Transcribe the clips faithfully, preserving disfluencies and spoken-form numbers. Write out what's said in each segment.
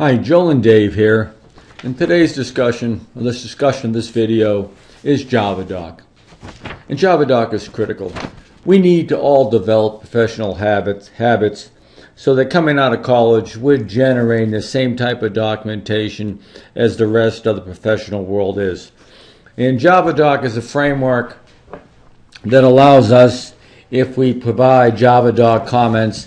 Hi, Joel and Dave here. And today's discussion, or this discussion of this video, is Javadoc. And Javadoc is critical. We need to all develop professional habits, habits so that coming out of college, we're generating the same type of documentation as the rest of the professional world is. And Javadoc is a framework that allows us, if we provide Javadoc comments,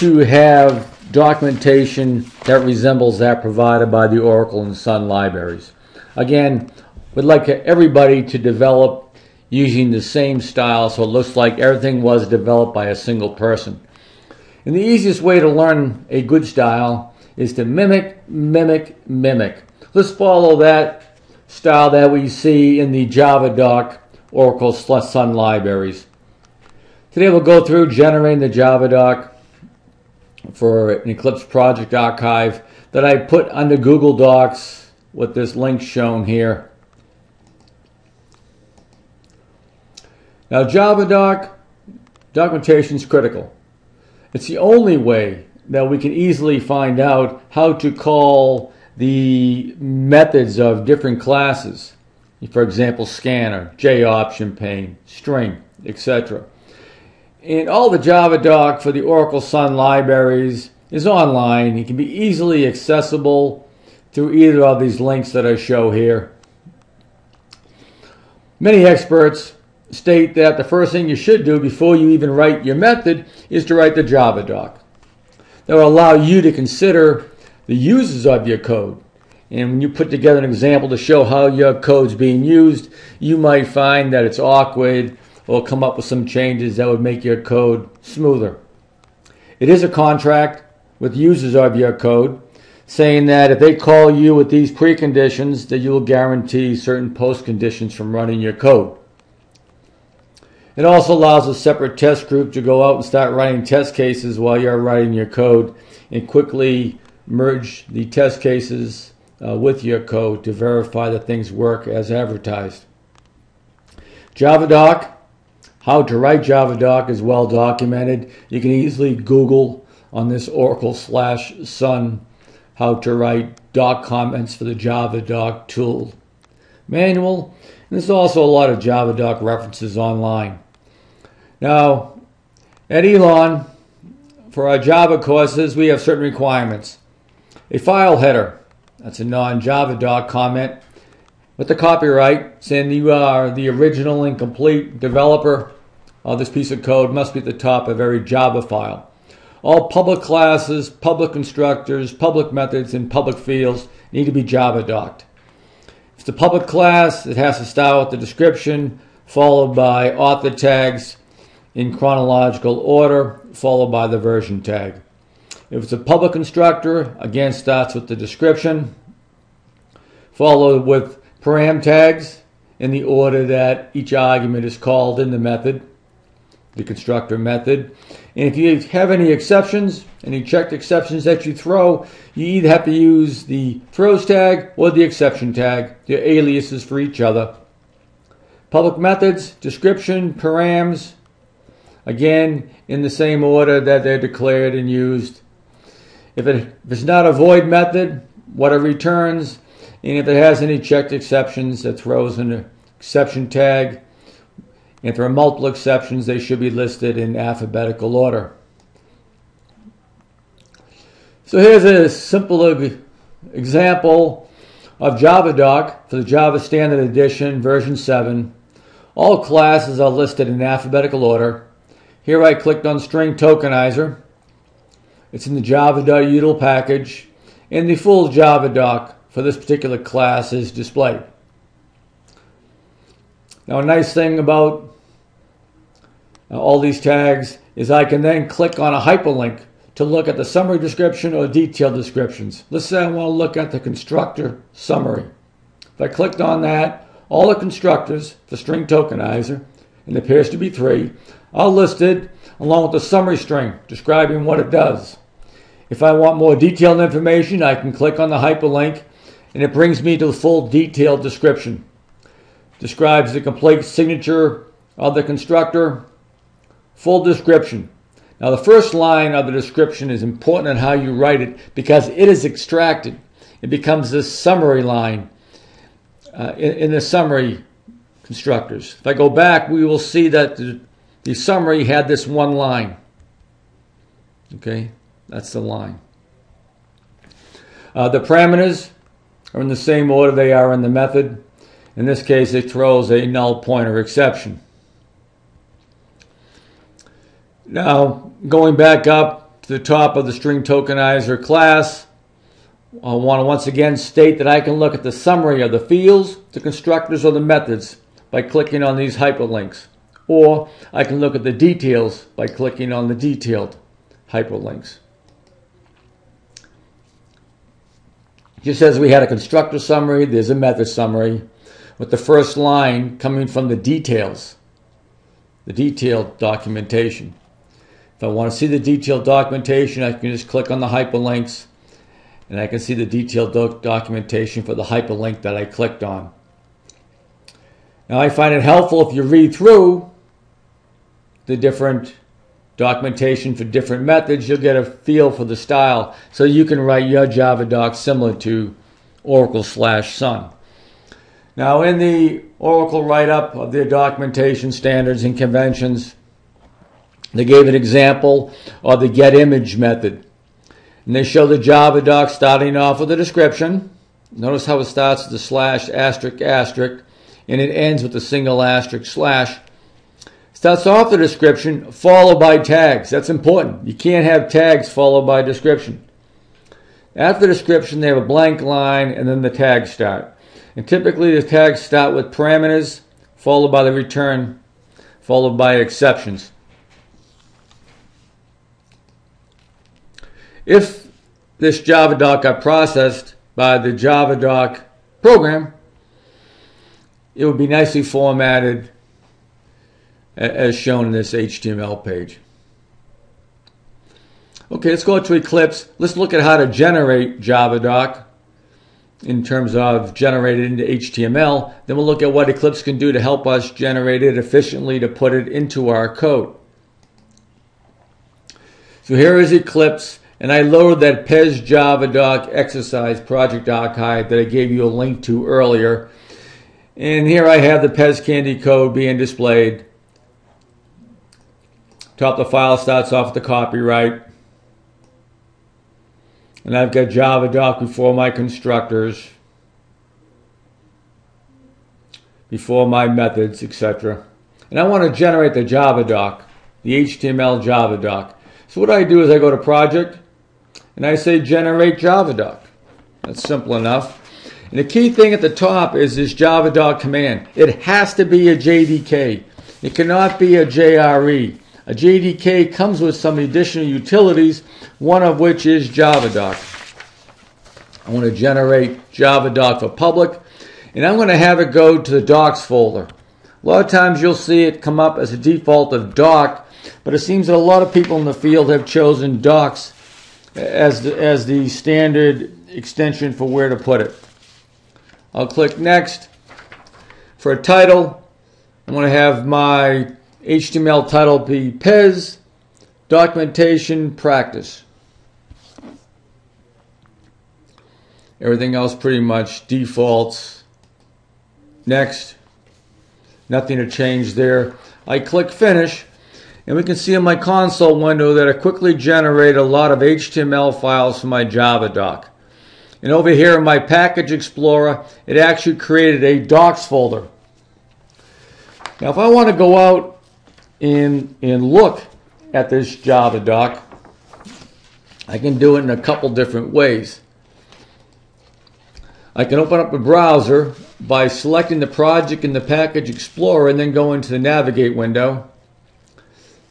to have documentation that resembles that provided by the Oracle and Sun libraries. Again, we'd like everybody to develop using the same style so it looks like everything was developed by a single person. And the easiest way to learn a good style is to mimic, mimic, mimic. Let's follow that style that we see in the Javadoc Oracle Sun libraries. Today we'll go through generating the Javadoc for an Eclipse project archive that I put under Google Docs with this link shown here. Now, Javadoc documentation is critical. It's the only way that we can easily find out how to call the methods of different classes. For example, scanner, JOptionPane, string, et cetera. And all the Javadoc for the Oracle Sun libraries is online. It can be easily accessible through either of these links that I show here. Many experts state that the first thing you should do before you even write your method is to write the Javadoc. That will allow you to consider the users of your code. And when you put together an example to show how your code's being used, you might find that it's awkward, or come up with some changes that would make your code smoother. It is a contract with users of your code saying that if they call you with these preconditions, that you will guarantee certain post conditions from running your code. It also allows a separate test group to go out and start writing test cases while you're writing your code and quickly merge the test cases uh, with your code to verify that things work as advertised. Javadoc, how to write Javadoc, is well documented. You can easily Google on this Oracle slash Sun how to write doc comments for the Javadoc tool manual. And there's also a lot of Javadoc references online. Now, at Elon, for our Java courses, we have certain requirements. A file header, that's a non-Javadoc comment, with the copyright saying you are the original and complete developer of this piece of code must be at the top of every Java file. All public classes, public constructors, public methods, and public fields need to be Javadoc. If it's a public class, it has to start with the description, followed by author tags in chronological order, followed by the version tag. If it's a public constructor, again, starts with the description, followed with param tags in the order that each argument is called in the method, the constructor method. And if you have any exceptions, any checked exceptions that you throw, you either have to use the throws tag or the exception tag. They're aliases for each other. Public methods, description, params, again, in the same order that they're declared and used. If, it, if it's not a void method, what it returns. And if it has any checked exceptions, that throws an exception tag. If there are multiple exceptions, they should be listed in alphabetical order. So here's a simple example of Javadoc for the Java Standard Edition version seven. All classes are listed in alphabetical order. Here I clicked on StringTokenizer. It's in the Java.util package, and the full Javadoc for this particular class is displayed. Now, a nice thing about uh, all these tags is I can then click on a hyperlink to look at the summary description or detailed descriptions. Let's say I want to look at the constructor summary. If I clicked on that, all the constructors for string tokenizer, and there appears to be three, are listed along with the summary string describing what it does. If I want more detailed information, I can click on the hyperlink, and it brings me to the full detailed description. Describes the complete signature of the constructor, full description. Now the first line of the description is important in how you write it because it is extracted. It becomes this summary line uh, in, in the summary constructors. If I go back, we will see that the, the summary had this one line. Okay, that's the line. Uh, the parameters are in the same order they are in the method. In this case, it throws a null pointer exception. Now, going back up to the top of the StringTokenizer class, I want to once again state that I can look at the summary of the fields, the constructors, or the methods by clicking on these hyperlinks. Or I can look at the details by clicking on the detailed hyperlinks. Just as we had a constructor summary, there's a method summary with the first line coming from the details, the detailed documentation. If I want to see the detailed documentation, I can just click on the hyperlinks and I can see the detailed doc documentation for the hyperlink that I clicked on. Now I find it helpful if you read through the different documentation for different methods, you'll get a feel for the style so you can write your Javadoc similar to Oracle slash Sun. Now in the Oracle write-up of their documentation standards and conventions, they gave an example of the getImage method. And they show the Javadoc starting off with a description. Notice how it starts with a slash, asterisk, asterisk, and it ends with a single asterisk, slash. Starts off the description followed by tags. That's important. You can't have tags followed by description. After the description, they have a blank line and then the tags start. And typically the tags start with parameters, followed by the return, followed by exceptions. If this Javadoc got processed by the Javadoc program, it would be nicely formatted as shown in this H T M L page. Okay, let's go to Eclipse. Let's look at how to generate Javadoc in terms of generate it into H T M L. Then we'll look at what Eclipse can do to help us generate it efficiently to put it into our code. So here is Eclipse, and I loaded that P E S Javadoc exercise project archive that I gave you a link to earlier. And here I have the P E S candy code being displayed. Top of the file starts off with the copyright. And I've got Javadoc before my constructors, before my methods, et cetera. And I want to generate the Javadoc, the H T M L Javadoc. So what I do is I go to Project, and I say Generate Javadoc. That's simple enough. And the key thing at the top is this Javadoc command. It has to be a J D K. It cannot be a J R E. A J D K comes with some additional utilities, one of which is Javadoc. I want to generate Javadoc for public, and I'm going to have it go to the docs folder. A lot of times you'll see it come up as a default of doc, but it seems that a lot of people in the field have chosen docs as the, as the standard extension for where to put it. I'll click next. For a title, I'm going to have my H T M L title be P E S Documentation Practice. Everything else pretty much defaults. Next. Nothing to change there. I click Finish, and we can see in my console window that I quickly generate a lot of H T M L files for my Javadoc. And over here in my Package Explorer, it actually created a docs folder. Now if I want to go out And, and look at this Javadoc, I can do it in a couple different ways. I can open up a browser by selecting the project in the Package Explorer and then go into the Navigate window.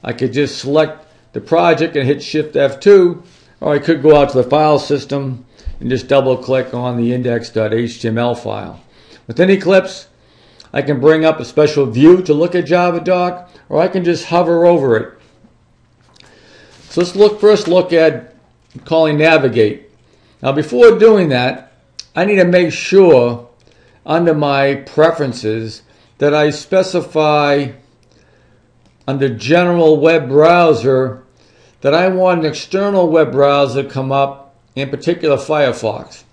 I could just select the project and hit Shift F two, or I could go out to the file system and just double click on the index dot H T M L file. Within Eclipse, I can bring up a special view to look at Javadoc, or I can just hover over it. So let's look, first look at calling Navigate. Now before doing that, I need to make sure under my preferences that I specify under General Web Browser that I want an external web browser to come up, in particular Firefox.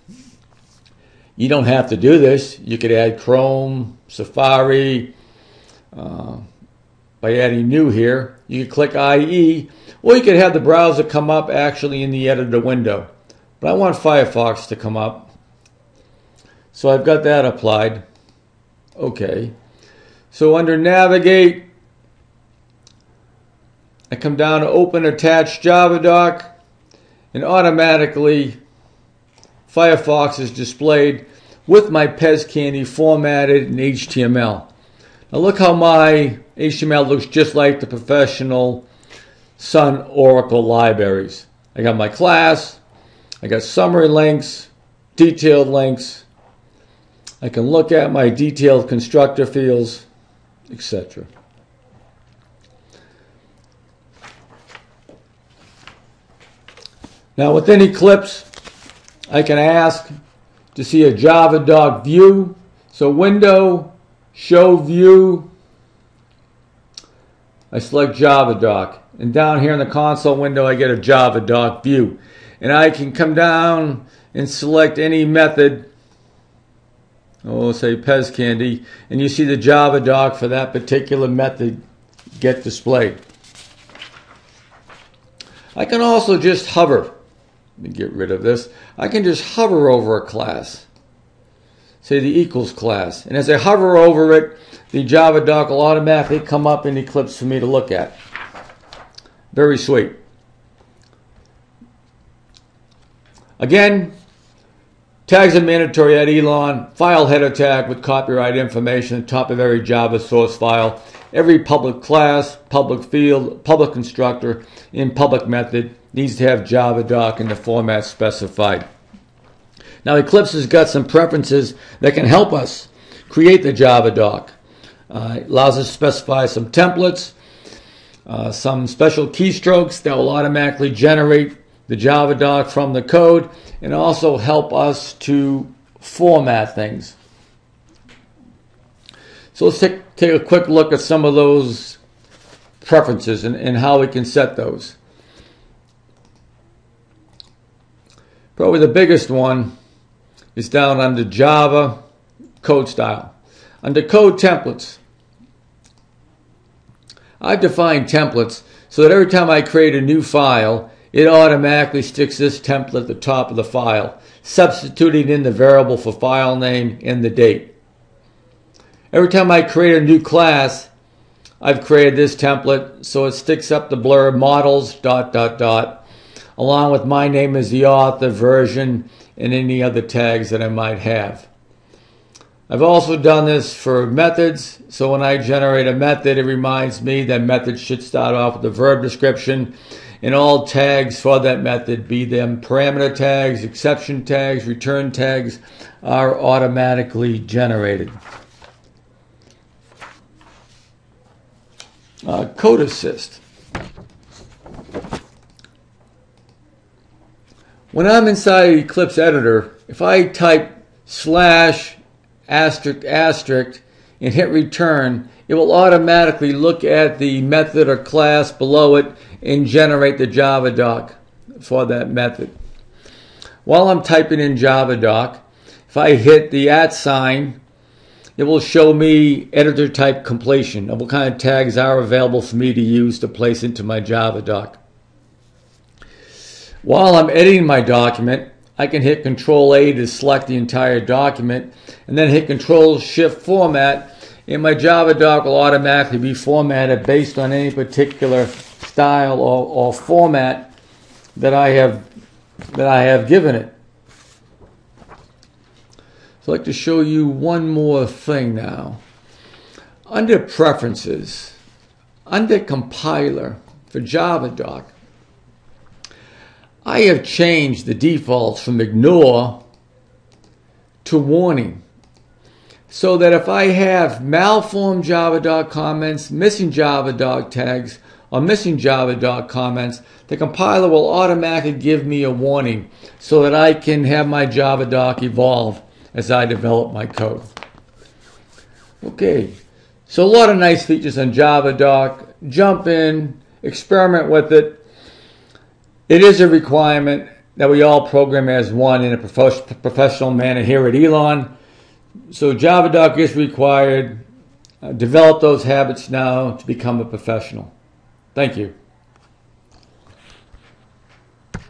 You don't have to do this. You could add Chrome, Safari. Uh, by adding new here, you could click I E, or you could have the browser come up actually in the editor window. But I want Firefox to come up. So I've got that applied. Okay. So under Navigate, I come down to Open Attached Javadoc, and automatically Firefox is displayed with my Pez Candy formatted in H T M L. Now look how my H T M L looks just like the professional Sun Oracle libraries. I got my class, I got summary links, detailed links. I can look at my detailed constructor fields, et cetera. Now within Eclipse, I can ask to see a Javadoc view. So window, show view, I select Javadoc. And down here in the console window, I get a Javadoc view. And I can come down and select any method, oh, say Pez Candy, and you see the Javadoc for that particular method get displayed. I can also just hover. Let me get rid of this. I can just hover over a class, say the equals class. And as I hover over it, the Javadoc will automatically come up in Eclipse for me to look at. Very sweet. Again, tags are mandatory at Elon. File header tag with copyright information at the top of every Java source file. Every public class, public field, public constructor, and public method needs to have Javadoc in the format specified. Now Eclipse has got some preferences that can help us create the Javadoc. Uh, it allows us to specify some templates, uh, some special keystrokes that will automatically generate the Javadoc from the code, and also help us to format things. So let's take, take a quick look at some of those preferences and, and how we can set those. Probably the biggest one is down under Java code style. Under code templates, I've defined templates so that every time I create a new file, it automatically sticks this template at the top of the file, substituting in the variable for file name and the date. Every time I create a new class, I've created this template, so it sticks up the blurb models dot dot dot, along with my name as the author, version, and any other tags that I might have. I've also done this for methods, so when I generate a method, it reminds me that methods should start off with the verb description, and all tags for that method, be them parameter tags, exception tags, return tags, are automatically generated. Uh, code assist. When I'm inside Eclipse editor, if I type slash asterisk asterisk and hit return, it will automatically look at the method or class below it and generate the Javadoc for that method. While I'm typing in Javadoc, if I hit the at sign, it will show me editor type completion of what kind of tags are available for me to use to place into my Javadoc. While I'm editing my document, I can hit control A to select the entire document, and then hit control shift Format, and my Javadoc will automatically be formatted based on any particular style or, or format that I have that I have given it. So I'd like to show you one more thing now. Under Preferences, under Compiler for Javadoc, I have changed the defaults from ignore to warning, so that if I have malformed Javadoc comments, missing Javadoc tags, or missing Javadoc comments, the compiler will automatically give me a warning so that I can have my Javadoc evolve as I develop my code. Okay, so a lot of nice features on Javadoc. Jump in, experiment with it. It is a requirement that we all program as one in a prof professional manner here at Elon. So Javadoc is required. Uh, develop those habits now to become a professional. Thank you.